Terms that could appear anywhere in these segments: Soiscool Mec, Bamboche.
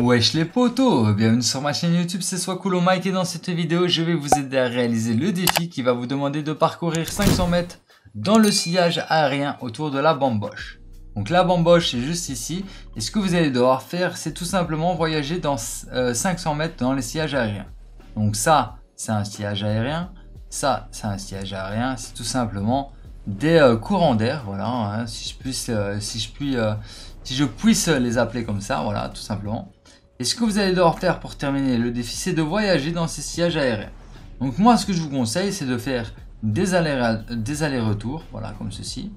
Wesh les potos, bienvenue sur ma chaîne YouTube, c'est Soiscool Mec et dans cette vidéo je vais vous aider à réaliser le défi qui va vous demander de parcourir 500 mètres dans le sillage aérien autour de la Bamboche. Donc la Bamboche c'est juste ici et ce que vous allez devoir faire c'est tout simplement voyager dans 500 mètres dans les sillages aériens. Donc ça c'est un sillage aérien, ça c'est un sillage aérien, c'est tout simplement des courants d'air, voilà, hein, si je puisse les appeler comme ça, voilà, tout simplement. Et ce que vous allez devoir faire pour terminer le défi, c'est de voyager dans ces sillages aériens. Donc moi, ce que je vous conseille, c'est de faire des allers-retours, voilà, comme ceci.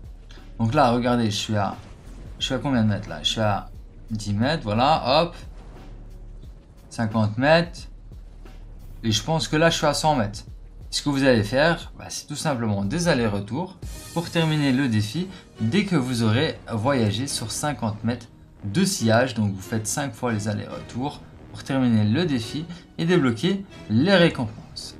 Donc là, regardez, je suis à combien de mètres là? Je suis à 10 mètres, voilà, hop, 50 mètres. Et je pense que là, je suis à 100 mètres. Ce que vous allez faire, bah, c'est tout simplement des allers-retours pour terminer le défi dès que vous aurez voyagé sur 50 mètres de sillage. Donc vous faites 5 fois les allers-retours pour terminer le défi et débloquer les récompenses.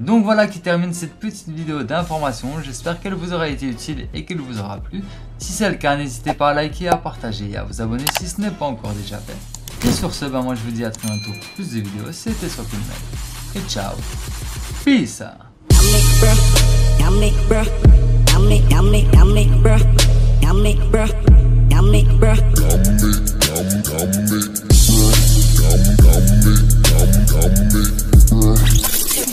Donc voilà qui termine cette petite vidéo d'information. J'espère qu'elle vous aura été utile et qu'elle vous aura plu. Si c'est le cas, n'hésitez pas à liker, à partager et à vous abonner si ce n'est pas encore déjà fait. Et sur ce, bah, moi je vous dis à très bientôt pour plus de vidéos. C'était Soiscool Mec et ciao. Peace.